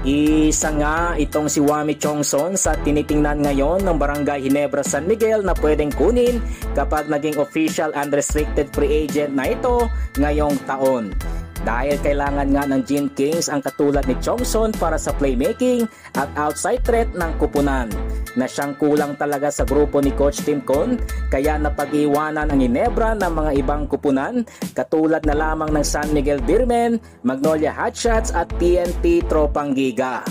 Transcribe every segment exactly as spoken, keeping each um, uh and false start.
Isa nga itong si Wami Chongson sa tinitingnan ngayon ng Barangay Ginebra San Miguel na pwedeng kunin kapag naging official unrestricted free agent na ito ngayong taon. Dahil kailangan nga ng Gin Kings ang katulad ni Chongson para sa playmaking at outside threat ng kupunan na siyang kulang talaga sa grupo ni Coach Tim Cone, kaya napag-iwanan ang Ginebra ng mga ibang kupunan katulad na lamang ng San Miguel Beermen, Magnolia Hotshots at T N T Tropang Giga.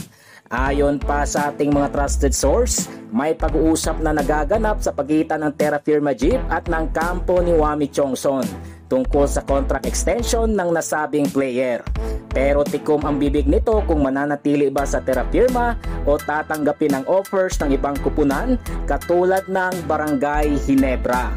Ayon pa sa ating mga trusted source, may pag-uusap na nagaganap sa pagitan ng Terra Firma Jeep at ng kampo ni Wami Chongson tungkol sa contract extension ng nasabing player. Pero tikom ang bibig nito kung mananatili ba sa Terra Firma o tatanggapin ang offers ng ibang kupunan katulad ng Barangay Ginebra.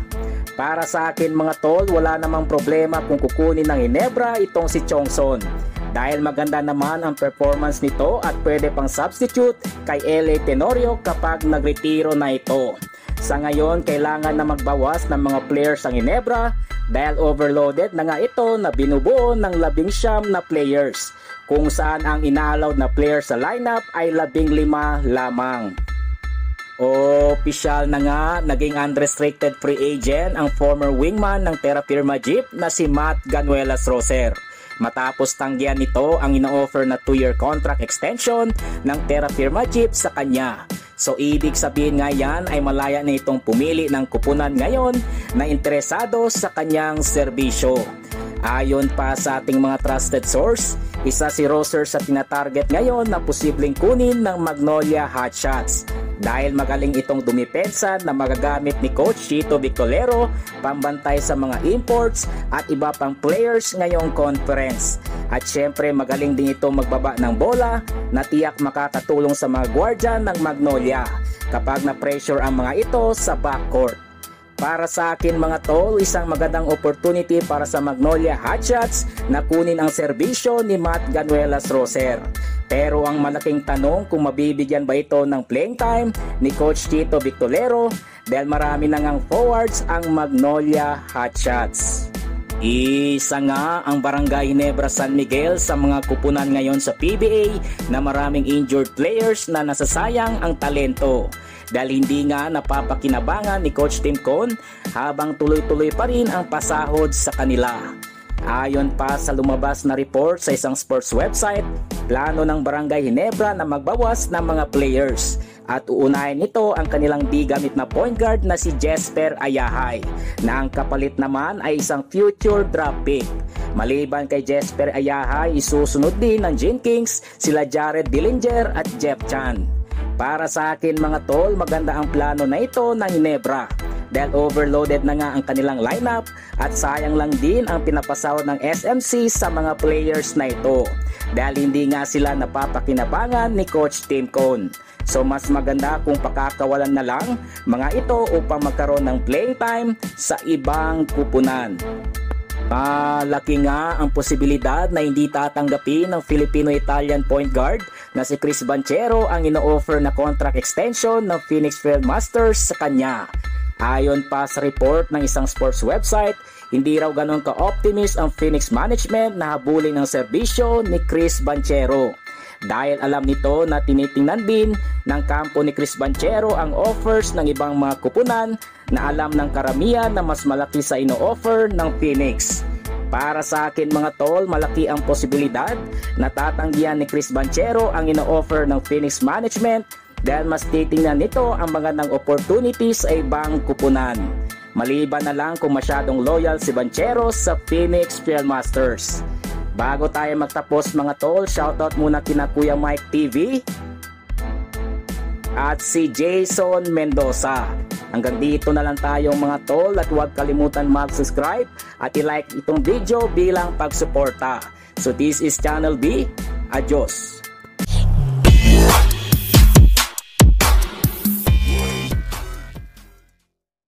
Para sa akin mga tol, wala namang problema kung kukunin ng Ginebra itong si Chongson, dahil maganda naman ang performance nito at pwede pang substitute kay L A Tenorio kapag nagretiro na ito. Sa ngayon, kailangan na magbawas ng mga players ang Ginebra dahil overloaded na nga ito na binubuo ng labing siyam na players, kung saan ang ina-allowed na players sa lineup ay labing lima lamang. Opisyal na nga naging unrestricted free agent ang former wingman ng Terra Firma Jeep na si Matt Ganuelas-Rosser, matapos tanggihan nito ang ina-offer na two year contract extension ng Terra Firma Jeep sa kanya. So ibig sabihin nga yan ay malaya na itong pumili ng kupunan ngayon na interesado sa kanyang serbisyo. Ayon pa sa ating mga trusted source, isa si Rosser sa tinatarget ngayon na posibleng kunin ng Magnolia Hotshots, dahil magaling itong dumipensa na magagamit ni Coach Chito Victolero pambantay sa mga imports at iba pang players ngayong conference. At syempre magaling din ito magbaba ng bola na tiyak makakatulong sa mga gwardiya ng Magnolia kapag na-pressure ang mga ito sa backcourt. Para sa akin mga tol, isang magandang opportunity para sa Magnolia Hotshots na kunin ang serbisyo ni Matt Ganuelas-Rosser. Pero ang malaking tanong kung mabibigyan ba ito ng playing time ni Coach Chito Victolero dahil marami na ngang forwards ang Magnolia Hotshots. Isa nga ang Barangay Ginebra San Miguel sa mga kupunan ngayon sa P B A na maraming injured players na nasasayang ang talento, dahil hindi nga napapakinabangan ni Coach Tim Cone habang tuloy-tuloy pa rin ang pasahod sa kanila. Ayon pa sa lumabas na report sa isang sports website, plano ng Barangay Ginebra na magbawas ng mga players at uunahin nito ang kanilang di gamit na point guard na si Jasper Ayahay, na ang kapalit naman ay isang future draft pick. Maliban kay Jasper Ayahay, isusunod din ng Gin Kings sila Jared Dillinger at Jeff Chan. Para sa akin mga tol, maganda ang plano na ito ng Ginebra, dahil overloaded na nga ang kanilang lineup at sayang lang din ang pinapasahod ng S M C sa mga players na ito dahil hindi nga sila napapakinabangan ni Coach Tim Cone. So mas maganda kung pakakawalan na lang mga ito upang magkaroon ng playing time sa ibang kupunan. Malaki nga ang posibilidad na hindi tatanggapin ng Filipino-Italian point guard na si Chris Banchero ang ino-offer na contract extension ng Phoenix Fuel Masters sa kanya. Ayon pa sa report ng isang sports website, hindi raw ganun ka-optimist ang Phoenix management na habulin ang serbisyo ni Chris Banchero, dahil alam nito na tinitingnan din ng kampo ni Chris Banchero ang offers ng ibang mga kupunan na alam ng karamihan na mas malaki sa ino-offer ng Phoenix. Para sa akin mga tol, malaki ang posibilidad na tatanggihan ni Chris Banchero ang ino-offer ng Phoenix management dahil mas titingnan nito ang magandang opportunities sa ibang kupunan. Maliban na lang kung masyadong loyal si Banchero sa Phoenix Fuel Masters. Bago tayo magtapos mga tol, shoutout muna kina Kuya Mike T V at si Jason Mendoza. Hanggang dito na lang tayong mga tol, at huwag kalimutan mag-subscribe at i-like itong video bilang pagsuporta. So this is Channel B. Adios!